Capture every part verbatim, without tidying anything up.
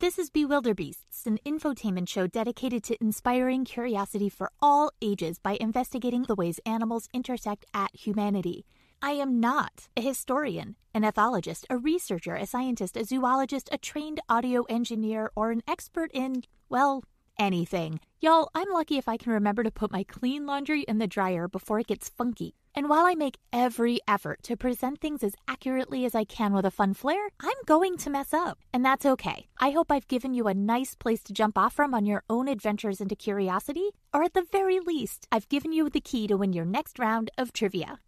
This is Bewilderbeasts, an infotainment show dedicated to inspiring curiosity for all ages by investigating the ways animals intersect at humanity. I am not a historian, an ethologist, a researcher, a scientist, a zoologist, a trained audio engineer, or an expert in, well, anything. Y'all, I'm lucky if I can remember to put my clean laundry in the dryer before it gets funky. And while I make every effort to present things as accurately as I can with a fun flair, I'm going to mess up. And that's okay. I hope I've given you a nice place to jump off from on your own adventures into curiosity, or at the very least, I've given you the key to win your next round of trivia.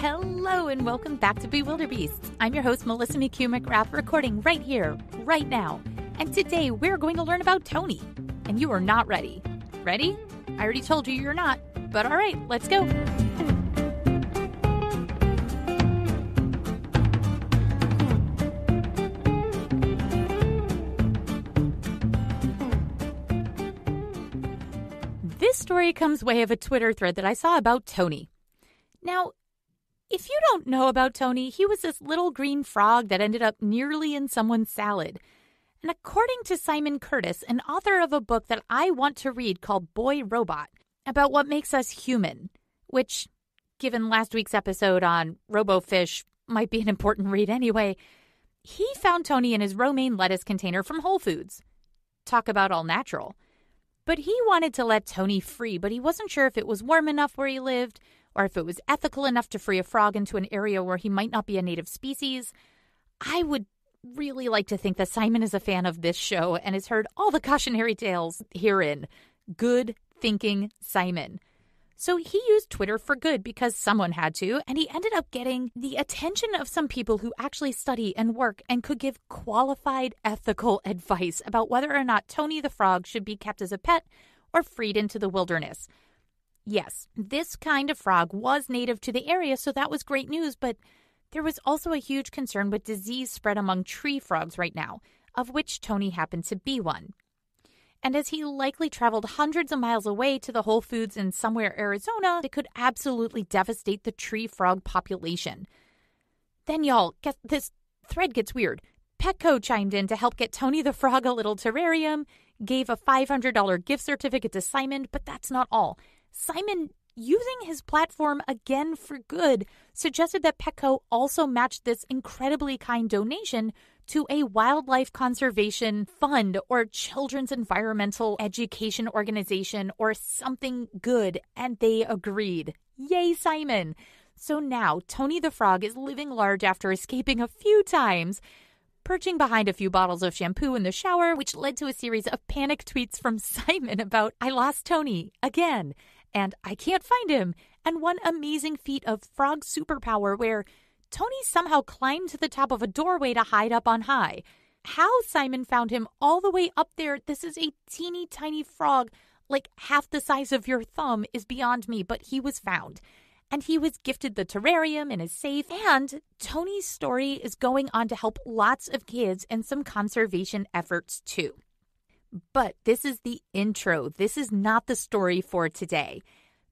Hello and welcome back to Bewilderbeasts. I'm your host, Melissa McCue-McGrath, recording right here, right now. And today we're going to learn about Tony. And you are not ready. Ready? I already told you you're not. But all right, let's go. This story comes way of a Twitter thread that I saw about Tony. Now, if you don't know about Tony, he was this little green frog that ended up nearly in someone's salad. And according to Simon Curtis, an author of a book that I want to read called Boy Robot, about what makes us human, which, given last week's episode on robofish, might be an important read anyway, he found Tony in his romaine lettuce container from Whole Foods. Talk about all natural. But he wanted to let Tony free, but he wasn't sure if it was warm enough where he lived, or if it was ethical enough to free a frog into an area where he might not be a native species. I would really like to think that Simon is a fan of this show and has heard all the cautionary tales herein. Good thinking, Simon. So he used Twitter for good because someone had to, and he ended up getting the attention of some people who actually study and work and could give qualified ethical advice about whether or not Tony the frog should be kept as a pet or freed into the wilderness. Yes, this kind of frog was native to the area, so that was great news, but there was also a huge concern with disease spread among tree frogs right now, of which Tony happened to be one. And as he likely traveled hundreds of miles away to the Whole Foods in somewhere Arizona, it could absolutely devastate the tree frog population. Then, y'all, guess this thread gets weird. Petco chimed in to help get Tony the frog a little terrarium, gave a five hundred dollars gift certificate to Simon, but that's not all. Simon, using his platform again for good, suggested that Petco also match this incredibly kind donation to a wildlife conservation fund or children's environmental education organization or something good, and they agreed. Yay, Simon! So now Tony the frog is living large after escaping a few times, perching behind a few bottles of shampoo in the shower, which led to a series of panic tweets from Simon about, "I lost Tony again," and "I can't find him," and one amazing feat of frog superpower where Tony somehow climbed to the top of a doorway to hide up on high. How Simon found him all the way up there, this is a teeny tiny frog, like half the size of your thumb, is beyond me, but he was found. And he was gifted the terrarium and is safe, and Tony's story is going on to help lots of kids and some conservation efforts too. But this is the intro. This is not the story for today.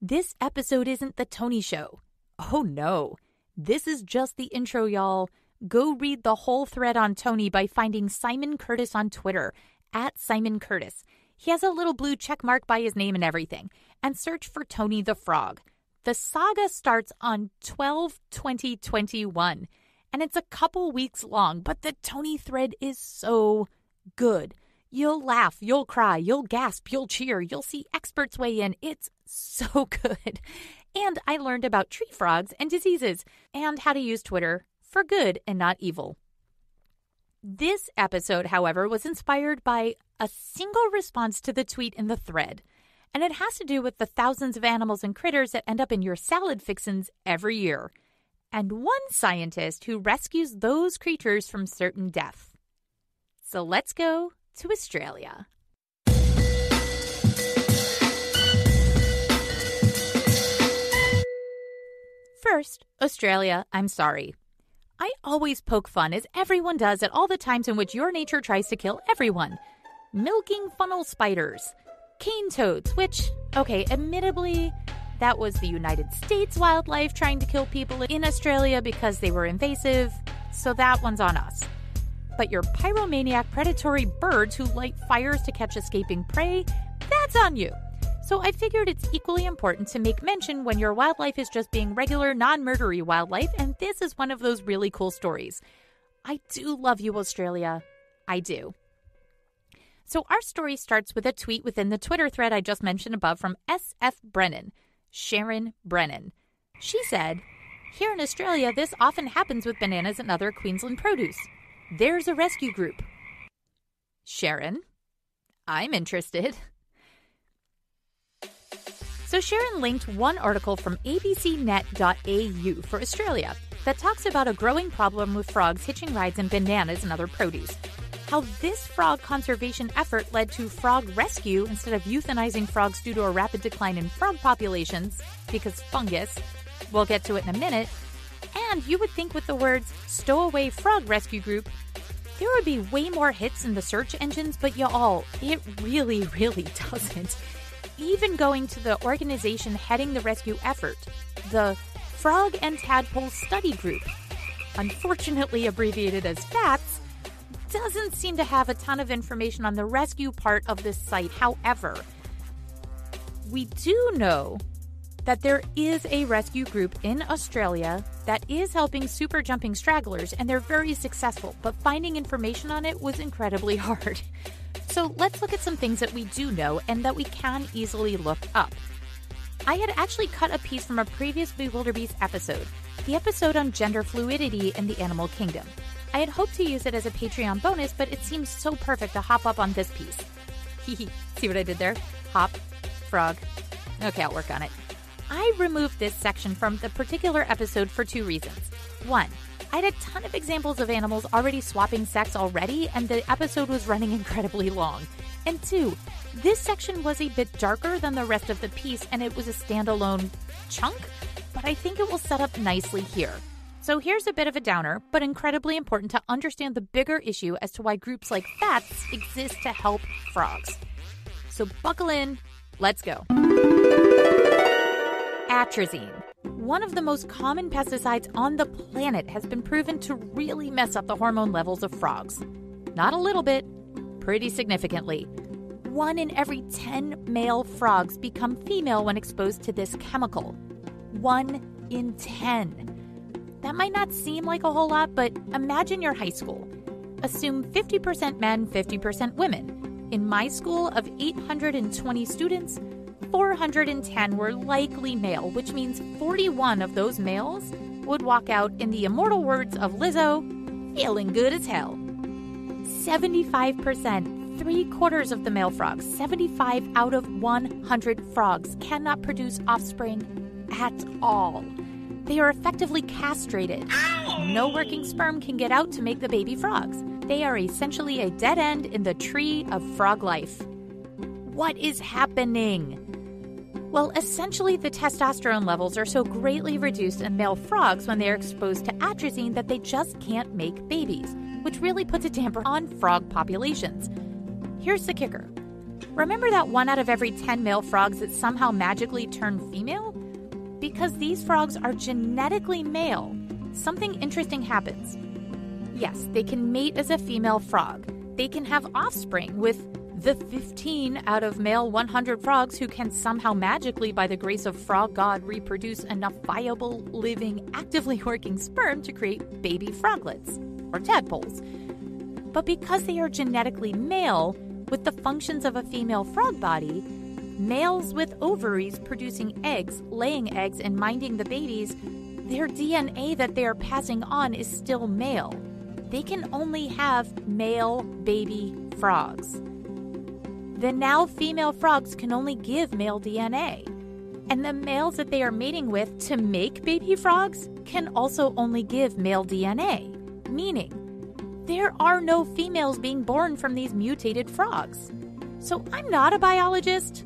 This episode isn't the Tony show. Oh no. This is just the intro, y'all. Go read the whole thread on Tony by finding Simon Curtis on Twitter, at Simon Curtis. He has a little blue check mark by his name and everything. And search for Tony the Frog. The saga starts on twelve twenty twenty-one, and it's a couple weeks long, but the Tony thread is so good. You'll laugh, you'll cry, you'll gasp, you'll cheer, you'll see experts weigh in. It's so good. And I learned about tree frogs and diseases and how to use Twitter for good and not evil. This episode, however, was inspired by a single response to the tweet in the thread. And it has to do with the thousands of animals and critters that end up in your salad fixins every year. And one scientist who rescues those creatures from certain death. So let's go to Australia. First, Australia, I'm sorry. I always poke fun, as everyone does, at all the times in which your nature tries to kill everyone. Milking funnel spiders, cane toads, which, okay, admittedly, that was the United States wildlife trying to kill people in Australia because they were invasive, so that one's on us. But your pyromaniac predatory birds who light fires to catch escaping prey, that's on you. So I figured it's equally important to make mention when your wildlife is just being regular, non-murdery wildlife, and this is one of those really cool stories. I do love you, Australia. I do. So our story starts with a tweet within the Twitter thread I just mentioned above from S F Brennan, Sharon Brennan. She said, "Here in Australia, this often happens with bananas and other Queensland produce. There's a rescue group." Sharon, I'm interested. So Sharon linked one article from a b c net dot a u for Australia that talks about a growing problem with frogs hitching rides in bananas and other produce. How this frog conservation effort led to frog rescue instead of euthanizing frogs due to a rapid decline in frog populations because fungus. We'll get to it in a minute. And you would think with the words Stowaway Frog Rescue Group, there would be way more hits in the search engines, but y'all, it really, really doesn't. Even going to the organization heading the rescue effort, the Frog and Tadpole Study Group, unfortunately abbreviated as FATS, doesn't seem to have a ton of information on the rescue part of this site. However, we do know that there is a rescue group in Australia that is helping super jumping stragglers, and they're very successful, but finding information on it was incredibly hard. So let's look at some things that we do know and that we can easily look up. I had actually cut a piece from a previous Bewilderbeasts episode, the episode on gender fluidity in the animal kingdom. I had hoped to use it as a Patreon bonus, but it seems so perfect to hop up on this piece. Hehe, see what I did there? Hop, frog. Okay, I'll work on it. I removed this section from the particular episode for two reasons. One, I had a ton of examples of animals already swapping sex already, and the episode was running incredibly long. And two, this section was a bit darker than the rest of the piece, and it was a standalone chunk, but I think it will set up nicely here. So here's a bit of a downer, but incredibly important to understand the bigger issue as to why groups like FATS exist to help frogs. So buckle in, let's go. Atrazine, one of the most common pesticides on the planet, has been proven to really mess up the hormone levels of frogs. Not a little bit, pretty significantly. One in every ten male frogs become female when exposed to this chemical. One in ten. That might not seem like a whole lot, but imagine your high school. Assume fifty percent men, fifty percent women. In my school of eight hundred twenty students, four hundred ten were likely male, which means forty-one of those males would walk out, in the immortal words of Lizzo, feeling good as hell. seventy-five percent, three quarters of the male frogs, seventy-five out of one hundred frogs, cannot produce offspring at all. They are effectively castrated. Ow! No working sperm can get out to make the baby frogs. They are essentially a dead end in the tree of frog life. What is happening? Well, essentially, the testosterone levels are so greatly reduced in male frogs when they are exposed to atrazine that they just can't make babies, which really puts a damper on frog populations. Here's the kicker. Remember that one out of every ten male frogs that somehow magically turn female? Because these frogs are genetically male, something interesting happens. Yes, they can mate as a female frog. They can have offspring with the fifteen out of male one hundred frogs who can somehow magically, by the grace of frog god, reproduce enough viable, living, actively working sperm to create baby froglets, or tadpoles. But because they are genetically male, with the functions of a female frog body, males with ovaries producing eggs, laying eggs, and minding the babies, their D N A that they are passing on is still male. They can only have male baby frogs. The now female frogs can only give male D N A. And the males that they are mating with to make baby frogs can also only give male D N A. Meaning, there are no females being born from these mutated frogs. So I'm not a biologist,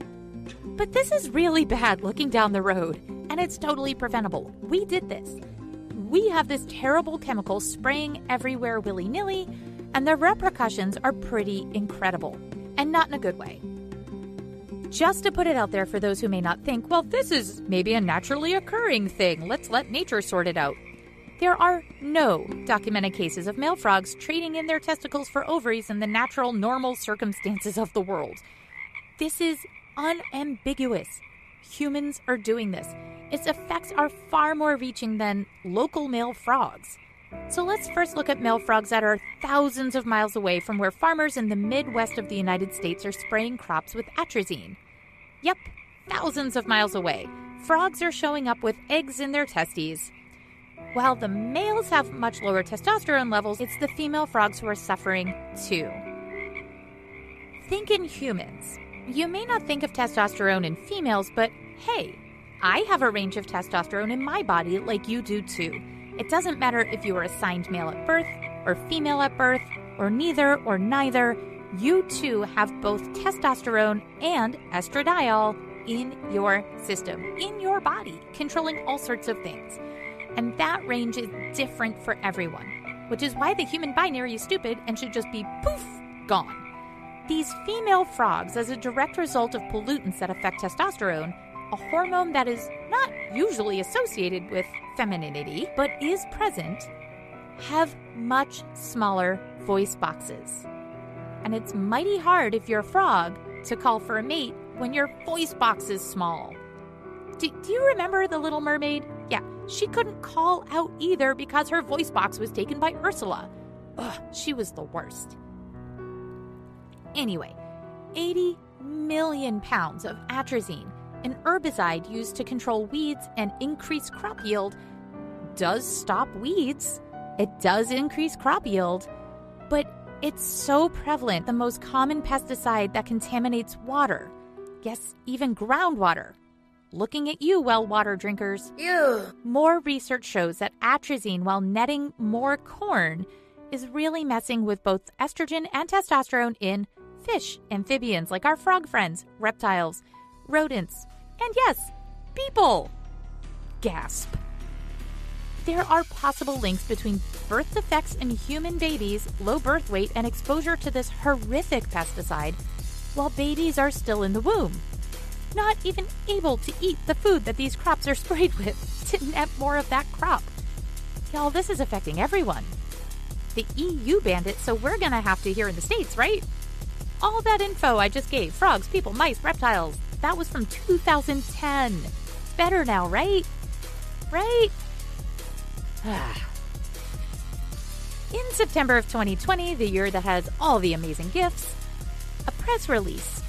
but this is really bad looking down the road. And and it's totally preventable. We did this. We have this terrible chemical spraying everywhere willy-nilly, and the repercussions are pretty incredible, and not in a good way. Just to put it out there for those who may not think, well, this is maybe a naturally occurring thing. Let's let nature sort it out. There are no documented cases of male frogs trading in their testicles for ovaries in the natural, normal circumstances of the world. This is unambiguous. Humans are doing this. Its effects are far more reaching than local male frogs. So let's first look at male frogs that are thousands of miles away from where farmers in the Midwest of the United States are spraying crops with atrazine. Yep, thousands of miles away. Frogs are showing up with eggs in their testes. While the males have much lower testosterone levels, it's the female frogs who are suffering too. Think in humans. You may not think of testosterone in females, but hey, I have a range of testosterone in my body like you do too. It doesn't matter if you were assigned male at birth or female at birth or neither or neither. You too have both testosterone and estradiol in your system, in your body, controlling all sorts of things. And that range is different for everyone, which is why the human binary is stupid and should just be poof, gone. These female frogs, as a direct result of pollutants that affect testosterone, a hormone that is not usually associated with femininity, but is present, have much smaller voice boxes. And it's mighty hard if you're a frog to call for a mate when your voice box is small. Do, do you remember the Little Mermaid? Yeah, she couldn't call out either because her voice box was taken by Ursula. Ugh, she was the worst. Anyway, eighty million pounds of atrazine, an herbicide used to control weeds and increase crop yield, does stop weeds. It does increase crop yield, but it's so prevalent, the most common pesticide that contaminates water. Yes, even groundwater. Looking at you, well water drinkers. Ew. More research shows that atrazine, while netting more corn, is really messing with both estrogen and testosterone in fish, amphibians like our frog friends, reptiles, rodents, and yes, people. Gasp. There are possible links between birth defects in human babies, low birth weight, and exposure to this horrific pesticide while babies are still in the womb, not even able to eat the food that these crops are sprayed with to net more of that crop. Y'all, this is affecting everyone. The E U banned it, so we're gonna have to here in the States, right? All that info I just gave, frogs, people, mice, reptiles, that was from two thousand ten. It's better now, right? Right? In September of twenty twenty, the year that has all the amazing gifts, a press release.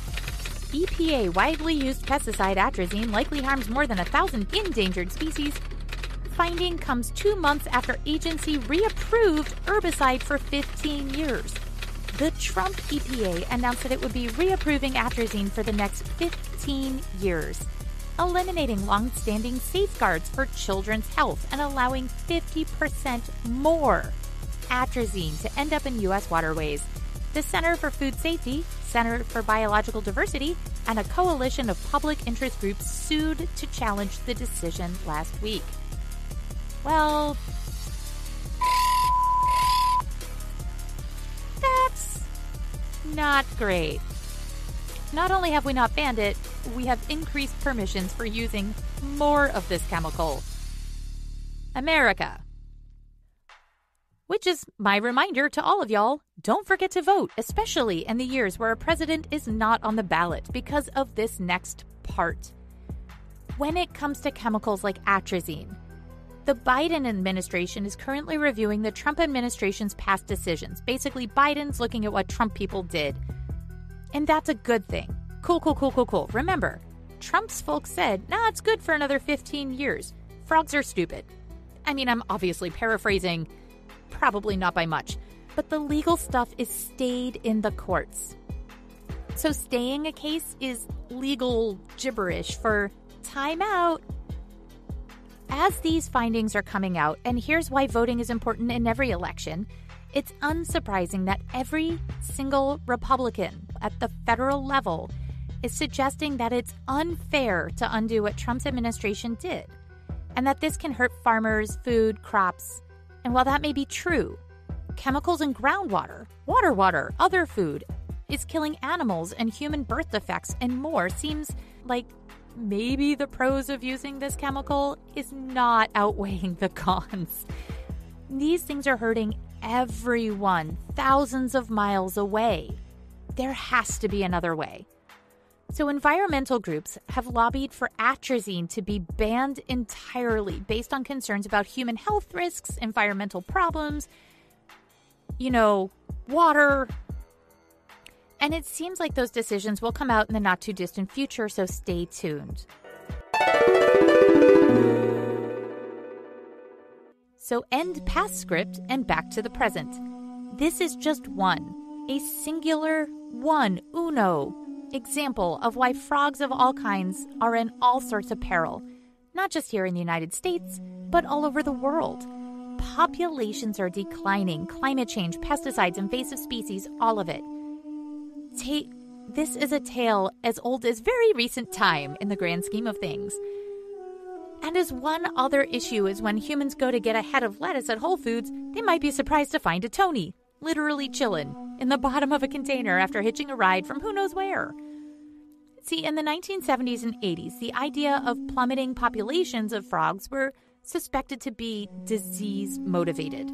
E P A widely used pesticide atrazine likely harms more than a thousand endangered species. Finding comes two months after agency reapproved herbicide for fifteen years. The Trump E P A announced that it would be reapproving atrazine for the next fifteen years, eliminating long-standing safeguards for children's health and allowing fifty percent more atrazine to end up in U S waterways. The Center for Food Safety, Center for Biological Diversity, and a coalition of public interest groups sued to challenge the decision last week. Well, that's not great. Not only have we not banned it, we have increased permissions for using more of this chemical. America. Which is my reminder to all of y'all, don't forget to vote, especially in the years where a president is not on the ballot because of this next part. When it comes to chemicals like atrazine, the Biden administration is currently reviewing the Trump administration's past decisions. Basically, Biden's looking at what Trump people did. And that's a good thing. Cool, cool, cool, cool, cool. Remember, Trump's folks said, nah, it's good for another fifteen years. Frogs are stupid. I mean, I'm obviously paraphrasing. Probably not by much, but the legal stuff is stayed in the courts. So staying a case is legal gibberish for time out. As these findings are coming out, and here's why voting is important in every election, it's unsurprising that every single Republican at the federal level is suggesting that it's unfair to undo what Trump's administration did, and that this can hurt farmers, food, crops. And while that may be true, chemicals in groundwater, water water, other food is killing animals, and human birth defects and more seems like maybe the pros of using this chemical is not outweighing the cons. These things are hurting everyone thousands of miles away. There has to be another way. So environmental groups have lobbied for atrazine to be banned entirely based on concerns about human health risks, environmental problems, you know, water. And it seems like those decisions will come out in the not-too-distant future, so stay tuned. So end past script and back to the present. This is just one, a singular one, uno, example of why frogs of all kinds are in all sorts of peril, not just here in the United States, but all over the world. Populations are declining, climate change, pesticides, invasive species, all of it. Ta- this is a tale as old as very recent time in the grand scheme of things. And as one other issue is when humans go to get a head of lettuce at Whole Foods, they might be surprised to find a Tony, literally chillin', in the bottom of a container after hitching a ride from who knows where. See, in the nineteen seventies and eighties, the idea of plummeting populations of frogs were suspected to be disease-motivated.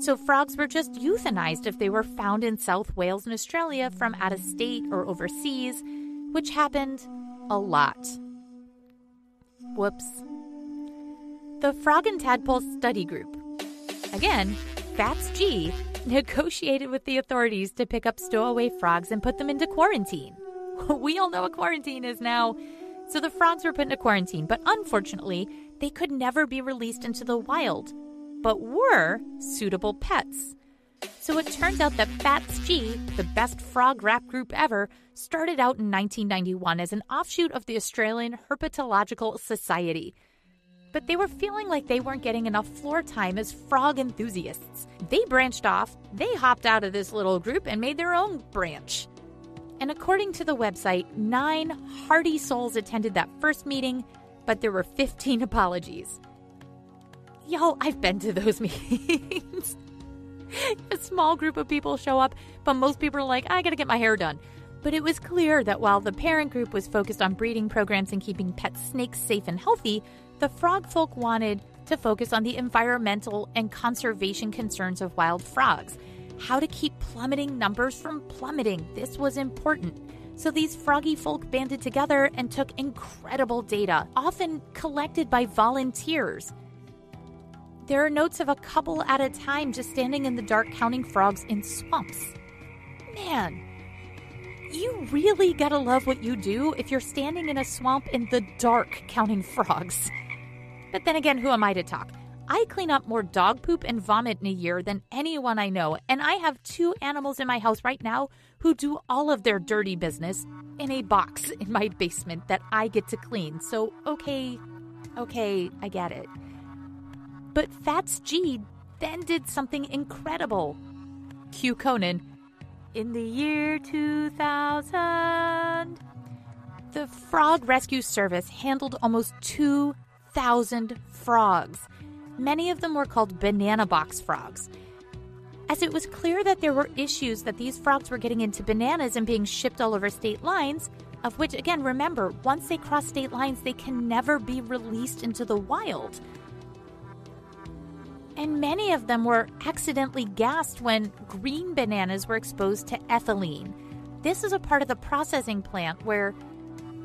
So frogs were just euthanized if they were found in South Wales and Australia from out of state or overseas, which happened a lot. Whoops. The Frog and Tadpole Study Group, again, FATS G, negotiated with the authorities to pick up stowaway frogs and put them into quarantine. We all know what quarantine is now. So the frogs were put into quarantine, but unfortunately, they could never be released into the wild, but were suitable pets. So it turns out that FATS G, the best frog rap group ever, started out in nineteen ninety-one as an offshoot of the Australian Herpetological Society. But they were feeling like they weren't getting enough floor time as frog enthusiasts. They branched off, they hopped out of this little group and made their own branch. And according to the website, nine hardy souls attended that first meeting, but there were fifteen apologies. Y'all, I've been to those meetings. A small group of people show up, but most people are like, I gotta get my hair done. But it was clear that while the parent group was focused on breeding programs and keeping pet snakes safe and healthy, the frog folk wanted to focus on the environmental and conservation concerns of wild frogs, how to keep plummeting numbers from plummeting. This was important. So these froggy folk banded together and took incredible data, often collected by volunteers. There are notes of a couple at a time just standing in the dark counting frogs in swamps. Man, you really gotta love what you do if you're standing in a swamp in the dark counting frogs. But then again, who am I to talk? I clean up more dog poop and vomit in a year than anyone I know, and I have two animals in my house right now who do all of their dirty business in a box in my basement that I get to clean. So, okay, okay, I get it. But FATS G then did something incredible. Q Conan. In the year two thousand, the Frog Rescue Service handled almost two thousand frogs. Many of them were called banana box frogs. As it was clear that there were issues that these frogs were getting into bananas and being shipped all over state lines, of which, again, remember, once they cross state lines, they can never be released into the wild. And many of them were accidentally gassed when green bananas were exposed to ethylene. This is a part of the processing plant where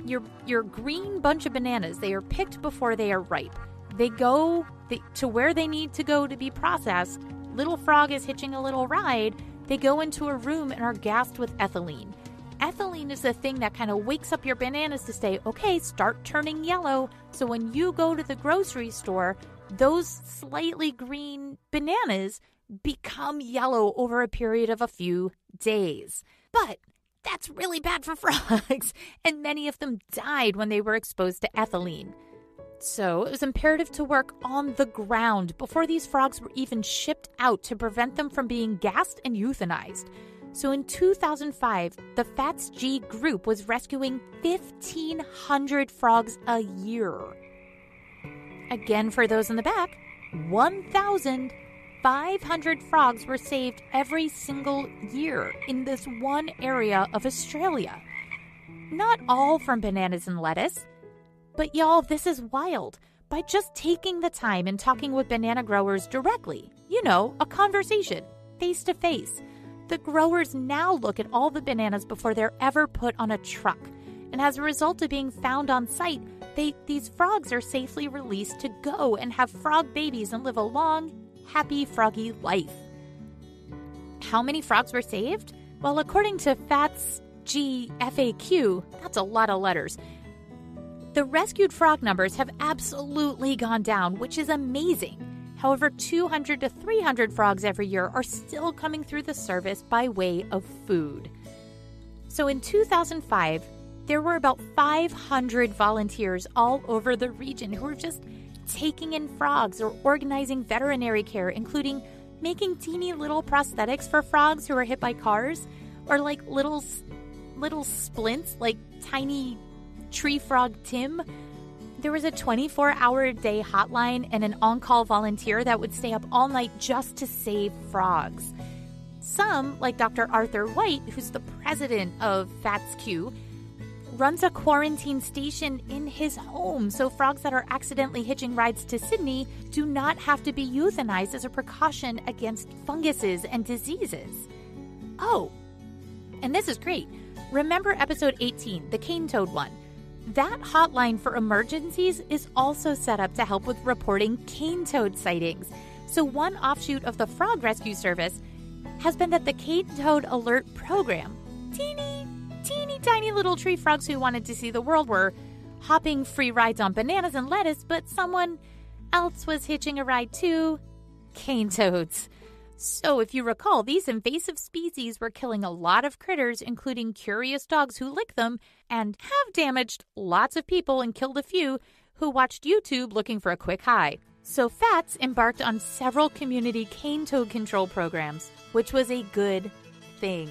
your, your green bunch of bananas, they are picked before they are ripe. They go the, to where they need to go to be processed. Little frog is hitching a little ride. They go into a room and are gassed with ethylene. Ethylene is the thing that kind of wakes up your bananas to say, okay, start turning yellow. So when you go to the grocery store, those slightly green bananas become yellow over a period of a few days. But that's really bad for frogs, and many of them died when they were exposed to ethylene. So it was imperative to work on the ground before these frogs were even shipped out to prevent them from being gassed and euthanized. So in two thousand five, the FATS G group was rescuing fifteen hundred frogs a year. Again, for those in the back, one thousand five hundred frogs were saved every single year in this one area of Australia. Not all from bananas and lettuce. But y'all, this is wild. By just taking the time and talking with banana growers directly, you know, a conversation, face to face, the growers now look at all the bananas before they're ever put on a truck. And as a result of being found on site, they, these frogs are safely released to go and have frog babies and live a long, happy froggy life. How many frogs were saved? Well, according to FATS G F A Q, that's a lot of letters, the rescued frog numbers have absolutely gone down, which is amazing. However, two hundred to three hundred frogs every year are still coming through the service by way of food. So in two thousand five, there were about five hundred volunteers all over the region who were just taking in frogs or organizing veterinary care, including making teeny little prosthetics for frogs who were hit by cars, or like little little splints, like tiny tree frog Tim. There was a twenty-four hour a day hotline and an on-call volunteer that would stay up all night just to save frogs. Some, like Doctor Arthur White, who's the president of FATS-Q, runs a quarantine station in his home, so frogs that are accidentally hitching rides to Sydney do not have to be euthanized as a precaution against funguses and diseases. Oh, and this is great. Remember episode eighteen, the cane toad one? That hotline for emergencies is also set up to help with reporting cane toad sightings. So one offshoot of the Frog Rescue Service has been that the Cane Toad Alert Program, teeny, teeny tiny little tree frogs who wanted to see the world were hopping free rides on bananas and lettuce, but someone else was hitching a ride too, cane toads. So if you recall, these invasive species were killing a lot of critters, including curious dogs who lick them, and have damaged lots of people and killed a few who watched YouTube looking for a quick high. So FATS embarked on several community cane toad control programs, which was a good thing.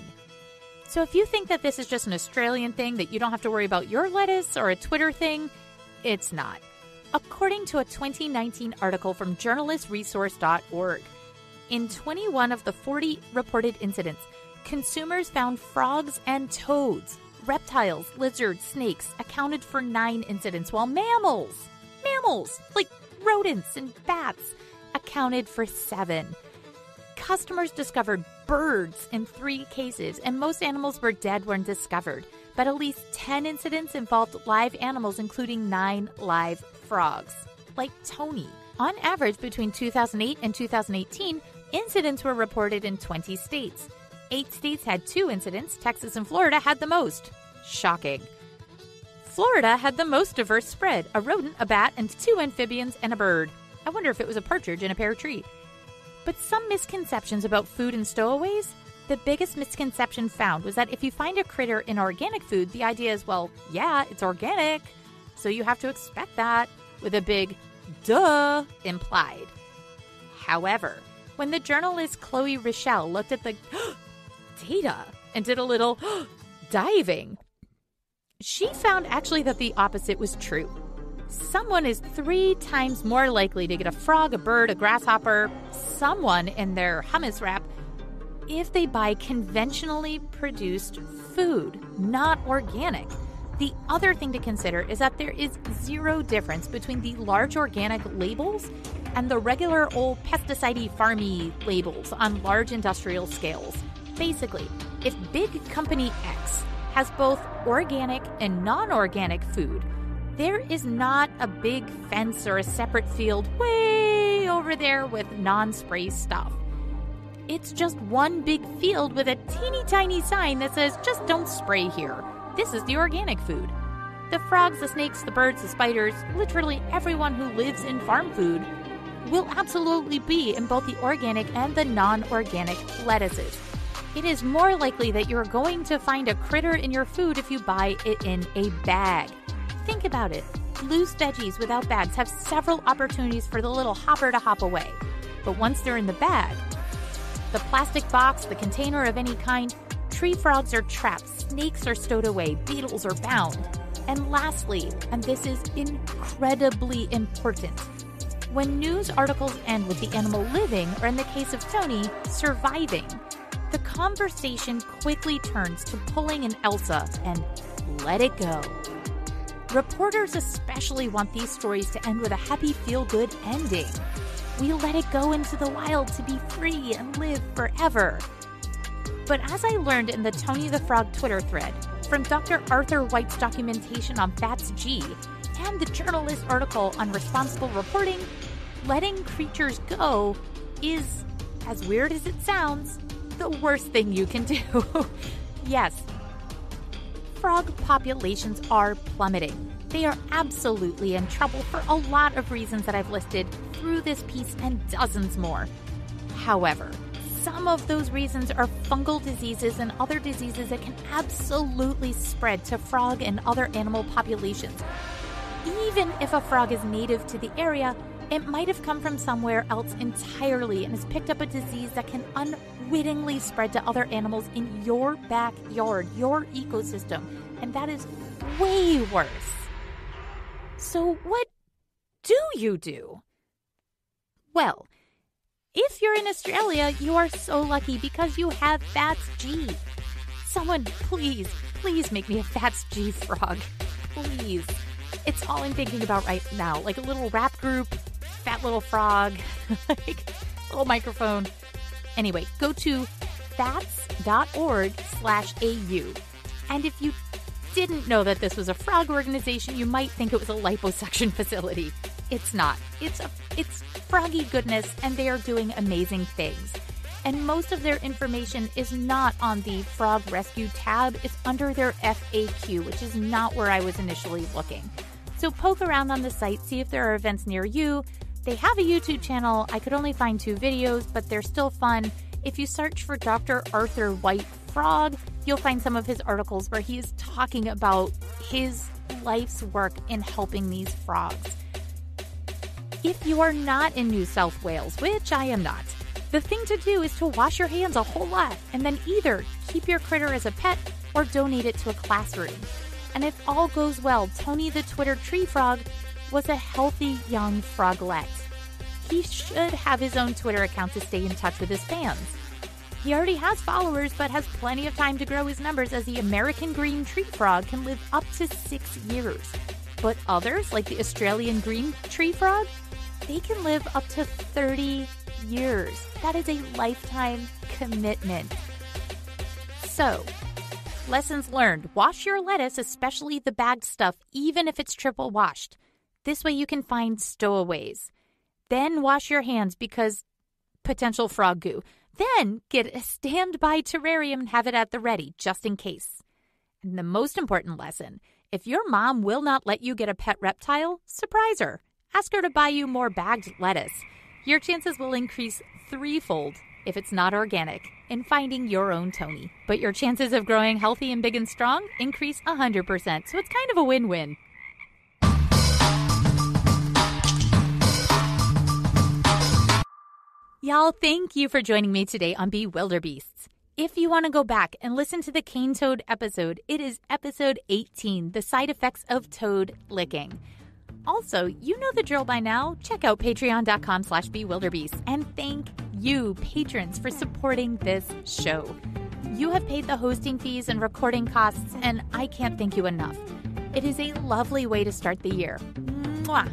So if you think that this is just an Australian thing, that you don't have to worry about your lettuce or a Twitter thing, it's not. According to a twenty nineteen article from journalist resource dot org, in twenty-one of the forty reported incidents, consumers found frogs and toads. Reptiles, lizards, snakes accounted for nine incidents, while mammals, mammals like rodents and bats accounted for seven. Customers discovered birds in three cases, and most animals were dead when discovered. But at least ten incidents involved live animals, including nine live frogs, like Tony. On average, between two thousand eight and two thousand eighteen, incidents were reported in twenty states. Eight states had two incidents. Texas and Florida had the most. Shocking. Florida had the most diverse spread, a rodent, a bat, and two amphibians and a bird. I wonder if it was a partridge in a pear tree. But some misconceptions about food and stowaways, the biggest misconception found was that if you find a critter in organic food, the idea is, well, yeah, it's organic, so you have to expect that, with a big duh implied. However, when the journalist Chloe Richelle looked at the data and did a little diving, she found actually that the opposite was true. Someone is three times more likely to get a frog, a bird, a grasshopper, someone in their hummus wrap if they buy conventionally produced food, not organic. The other thing to consider is that there is zero difference between the large organic labels and the regular old pesticide-y farmy labels on large industrial scales. Basically, if big company X has both organic and non-organic food, there is not a big fence or a separate field way over there with non-spray stuff. It's just one big field with a teeny tiny sign that says, just don't spray here. This is the organic food. The frogs, the snakes, the birds, the spiders, literally everyone who lives in farm food will absolutely be in both the organic and the non-organic lettuces. It is more likely that you're going to find a critter in your food if you buy it in a bag. Think about it. Loose veggies without bags have several opportunities for the little hopper to hop away. But once they're in the bag, the plastic box, the container of any kind, Tree frogs are trapped, snakes are stowed away, beetles are bound. And lastly, and this is incredibly important, when news articles end with the animal living, or in the case of Tony, surviving, the conversation quickly turns to pulling an Elsa and let it go. Reporters especially want these stories to end with a happy, feel-good ending. We let it go into the wild to be free and live forever. But as I learned in the Tony the Frog Twitter thread, from Doctor Arthur White's documentation on FATS G, and the journalist article on responsible reporting, letting creatures go is, as weird as it sounds, the worst thing you can do. Yes, frog populations are plummeting. They are absolutely in trouble for a lot of reasons that I've listed through this piece and dozens more. However, some of those reasons are fungal diseases and other diseases that can absolutely spread to frog and other animal populations. Even if a frog is native to the area, it might have come from somewhere else entirely and has picked up a disease that can unwittingly spread to other animals in your backyard, your ecosystem, and that is way worse. So what do you do? Well, if you're in Australia, you are so lucky because you have FATS G. Someone please, please make me a FATS G frog. Please. It's all I'm thinking about right now, like a little rap group, fat little frog, like a little microphone. Anyway, go to fats dot org slash A U. And if you didn't know that this was a frog organization, you might think it was a liposuction facility. It's not. It's a, it's froggy goodness, and they are doing amazing things. And most of their information is not on the Frog Rescue tab. It's under their F A Q, which is not where I was initially looking. So poke around on the site, see if there are events near you. They have a YouTube channel. I could only find two videos, but they're still fun. If you search for Doctor Arthur White Frog, you'll find some of his articles where he is talking about his life's work in helping these frogs. If you are not in New South Wales, which I am not, the thing to do is to wash your hands a whole lot and then either keep your critter as a pet or donate it to a classroom. And if all goes well, Tony the Twitter tree frog was a healthy young froglet. He should have his own Twitter account to stay in touch with his fans. He already has followers but has plenty of time to grow his numbers, as the American green tree frog can live up to six years. But others, like the Australian green tree frog, they can live up to thirty years. That is a lifetime commitment. So, lessons learned. Wash your lettuce, especially the bagged stuff, even if it's triple washed. This way you can find stowaways. Then wash your hands because potential frog goo. Then get a standby terrarium and have it at the ready, just in case. And the most important lesson, if your mom will not let you get a pet reptile, surprise her. Ask her to buy you more bagged lettuce. Your chances will increase threefold if it's not organic, in finding your own Tony. But your chances of growing healthy and big and strong increase one hundred percent, so it's kind of a win-win. Y'all, thank you for joining me today on Bewilderbeasts. If you want to go back and listen to the cane toad episode, it is episode eighteen, The Side Effects of Toad Licking. Also, you know the drill by now. Check out patreon dot com slash bewilderbeasts. And thank you, patrons, for supporting this show. You have paid the hosting fees and recording costs, and I can't thank you enough. It is a lovely way to start the year. Mwah!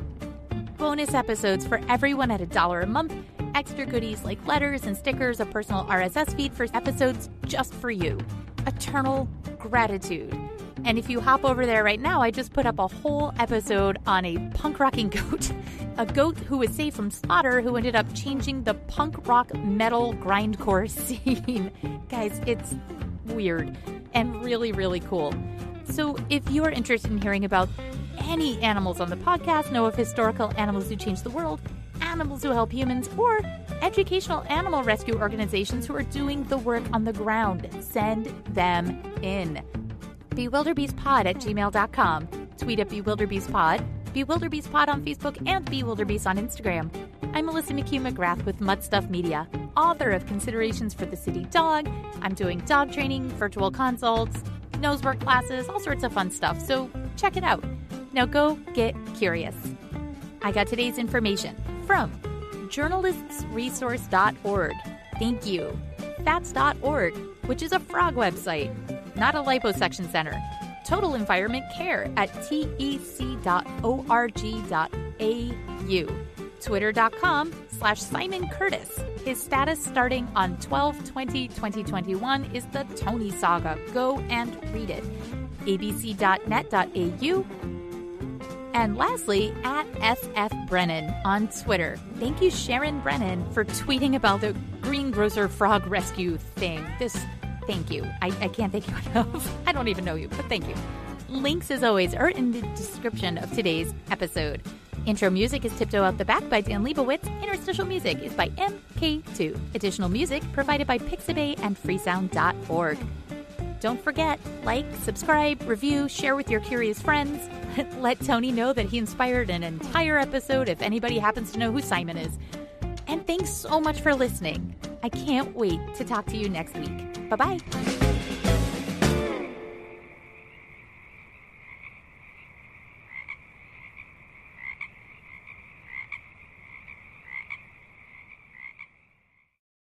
Bonus episodes for everyone at a dollar a month, extra goodies like letters and stickers, a personal R S S feed for episodes just for you. Eternal gratitude. And if you hop over there right now, I just put up a whole episode on a punk rocking goat, a goat who was saved from slaughter, who ended up changing the punk rock metal grindcore scene. Guys, it's weird and really, really cool. So if you're interested in hearing about any animals on the podcast, know of historical animals who changed the world, animals who help humans, or educational animal rescue organizations who are doing the work on the ground, send them in. bewilderbeastpod at gmail dot com. Tweet at bewilderbeastpod, bewilderbeastpod on Facebook, and bewilderbeast on Instagram. I'm Melissa McCue-McGrath with Mudstuff Media, author of Considerations for the City Dog. I'm doing dog training, virtual consults, nosework classes, all sorts of fun stuff, so check it out. Now go get curious. I got today's information from journalists resource dot org. Thank you. F A T S dot org, which is a frog website, not a liposuction center. Total Environment Care at T E C dot org dot A U. Twitter.com slash Simon Curtis. His status starting on twelve twenty twenty twenty-one is the Tony Saga. Go and read it. A B C dot net dot A U. And lastly, at F F Brennan on Twitter. Thank you, Sharon Brennan, for tweeting about the greengrocer frog rescue thing. This, thank you. I, I can't thank you enough. I don't even know you, but thank you. Links, as always, are in the description of today's episode. Intro music is Tiptoe Out the Back by Dan Leibowitz. Interstitial music is by M K two. Additional music provided by Pixabay and freesound dot org. Don't forget, like, subscribe, review, share with your curious friends. Let Tony know that he inspired an entire episode if anybody happens to know who Simon is. And thanks so much for listening. I can't wait to talk to you next week. Bye-bye.